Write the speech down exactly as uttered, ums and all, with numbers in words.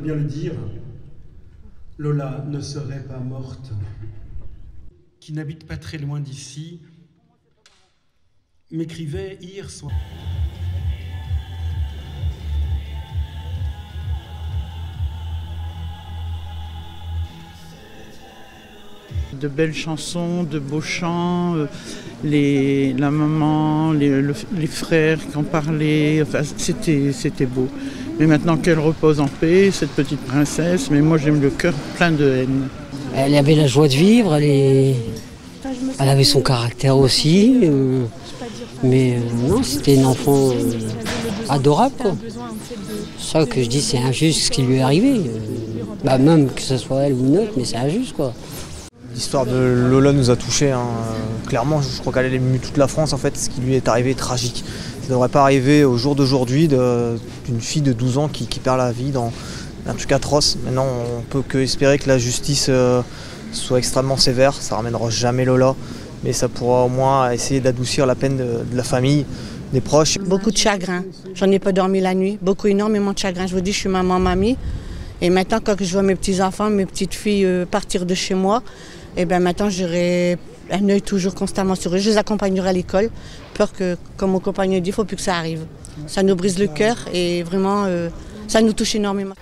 veulent bien le dire, Lola ne serait pas morte, qui n'habite pas très loin d'ici, m'écrivait hier soir. De belles chansons, de beaux chants, euh, les, la maman, les, le, les frères qui en parlaient, enfin, c'était beau. Mais maintenant qu'elle repose en paix, cette petite princesse, mais moi j'aime le cœur plein de haine. Elle avait la joie de vivre, elle, est... elle avait son caractère aussi, euh... mais euh, non, c'était une enfant euh, adorable, quoi. Ça que je dis, c'est injuste ce qui lui est arrivé, euh, bah, même que ce soit elle ou une autre, mais c'est injuste, quoi. L'histoire de Lola nous a touchés, hein. Clairement, je crois qu'elle a ému toute la France, en fait, ce qui lui est arrivé est tragique. Ça ne devrait pas arriver au jour d'aujourd'hui d'une fille de douze ans qui, qui perd la vie dans un truc atroce. Maintenant, on ne peut qu'espérer que la justice euh, soit extrêmement sévère, ça ne ramènera jamais Lola, mais ça pourra au moins essayer d'adoucir la peine de, de la famille, des proches. Beaucoup de chagrin, j'en ai pas dormi la nuit, beaucoup, énormément de chagrin. Je vous dis, je suis maman, mamie, et maintenant quand je vois mes petits-enfants, mes petites-filles euh, partir de chez moi, et bien maintenant j'aurai un œil toujours constamment sur eux, je les accompagnerai à l'école, peur que, comme mon compagnon dit, il ne faut plus que ça arrive. Ça nous brise le cœur et vraiment, euh, ça nous touche énormément.